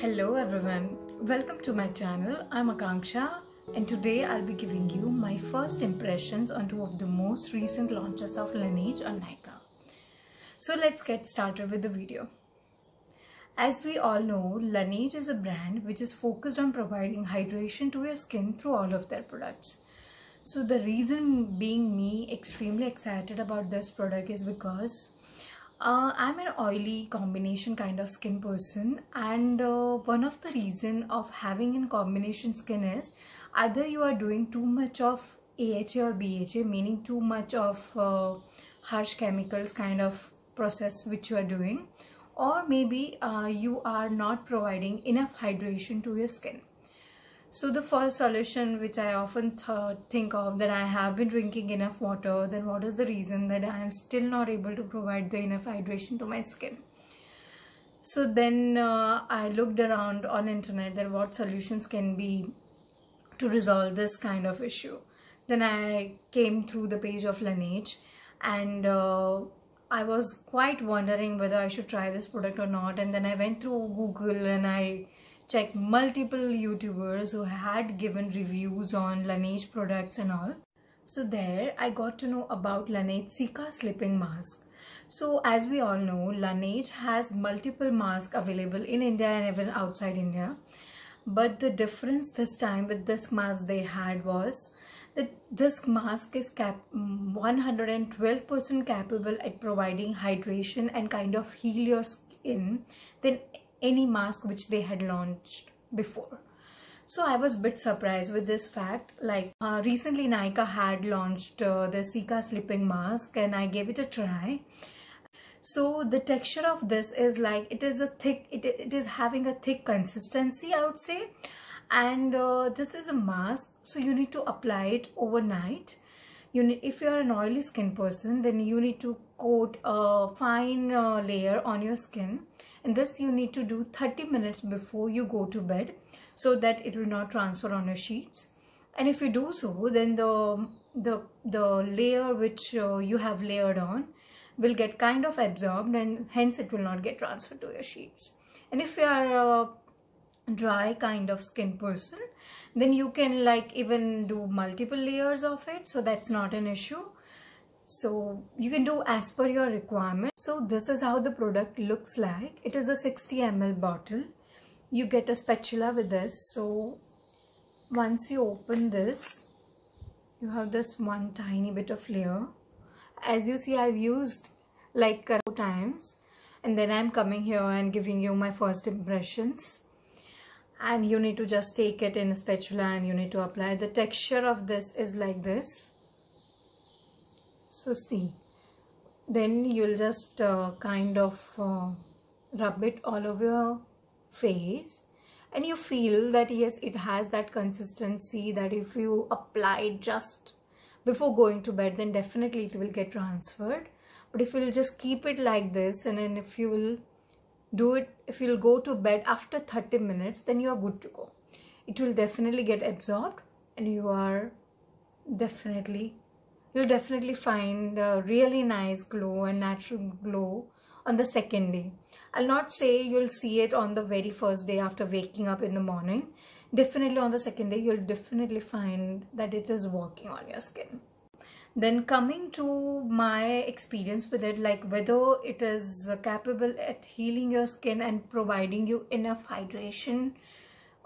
Hello everyone, welcome to my channel. I'm Akanksha and today I'll be giving you my first impressions on two of the most recent launches of Laneige on Nykaa. So let's get started with the video. As we all know, Laneige is a brand which is focused on providing hydration to your skin through all of their products. So the reason being me extremely excited about this product is because I'm an oily combination kind of skin person, and one of the reason of having in combination skin is either you are doing too much of AHA or BHA, meaning too much of harsh chemicals kind of process which you are doing, or maybe you are not providing enough hydration to your skin. So the first solution which I often think of, that I have been drinking enough water, then what is the reason that I am still not able to provide the enough hydration to my skin? So then I looked around on internet that what solutions can be to resolve this kind of issue. Then I came through the page of Laneige and I was quite wondering whether I should try this product or not, and then I went through Google and I checked multiple YouTubers who had given reviews on Laneige products and all. So there I got to know about Laneige Cica Sleeping Mask. So as we all know, Laneige has multiple masks available in India and even outside India. But the difference this time with this mask they had was that this mask is 112% capable at providing hydration and kind of heal your skin than any mask which they had launched before. So I was a bit surprised with this fact. Like recently Nykaa had launched the Cica Sleeping Mask and I gave it a try. So the texture of this is like it is having a thick consistency, I would say, and this is a mask, so you need to apply it overnight. If you are an oily skin person, then you need to coat a fine layer on your skin, and this you need to do 30 minutes before you go to bed so that it will not transfer on your sheets. And if you do so, then the layer which you have layered on will get kind of absorbed, and hence it will not get transferred to your sheets. And if you are dry kind of skin person, then you can like even do multiple layers of it, so that's not an issue. So you can do as per your requirement. So this is how the product looks like. It is a 60 ml bottle. You get a spatula with this, so once you open this, you have this one tiny bit of layer. As you see, I've used like 4 times, and then I'm coming here and giving you my first impressions. And you need to just take it in a spatula and you need to apply. The texture of this is like this, so see, then you'll just kind of rub it all over your face, and you feel that yes, it has that consistency that if you apply it just before going to bed, then definitely it will get transferred. But if you'll just keep it like this, and then if you will do it, if you'll go to bed after 30 minutes, then you are good to go. It will definitely get absorbed, and you'll definitely find a really nice glow and natural glow on the second day. I'll not say you'll see it on the very first day after waking up in the morning. Definitely on the second day, you'll definitely find that it is working on your skin. Then coming to my experience with it, like whether it is capable at healing your skin and providing you enough hydration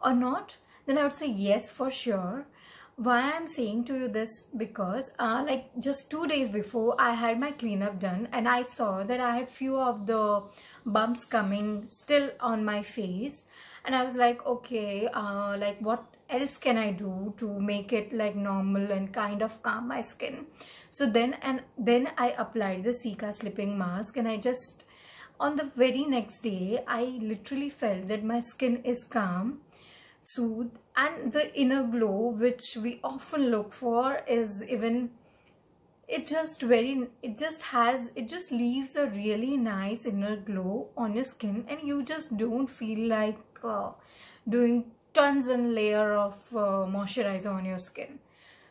or not, then I would say yes, for sure. Why I'm saying to you this, because like just 2 days before, I had my cleanup done, and I saw that I had few of the bumps coming still on my face, and I was like, okay, like what else can I do to make it like normal and kind of calm my skin? So then I applied the Cica Sleeping Mask, and I just on the very next day, I literally felt that my skin is calm, soothed, and the inner glow which we often look for is even, it just leaves a really nice inner glow on your skin, and you just don't feel like doing tons and layer of moisturizer on your skin.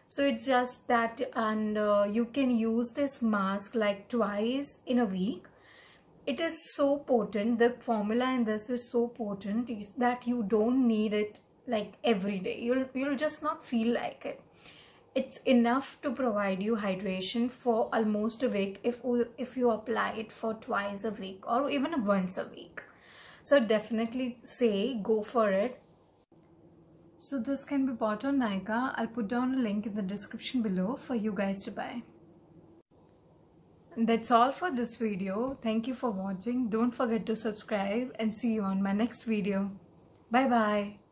So it's just that, and you can use this mask like twice in a week. It is so potent, the formula in this is so potent that you don't need it like every day. You'll just not feel like it. It's enough to provide you hydration for almost a week if you apply it for twice a week or even once a week. So definitely say go for it. So this can be bought on Nykaa. I'll put down a link in the description below for you guys to buy. And that's all for this video. Thank you for watching. Don't forget to subscribe and see you on my next video. Bye bye.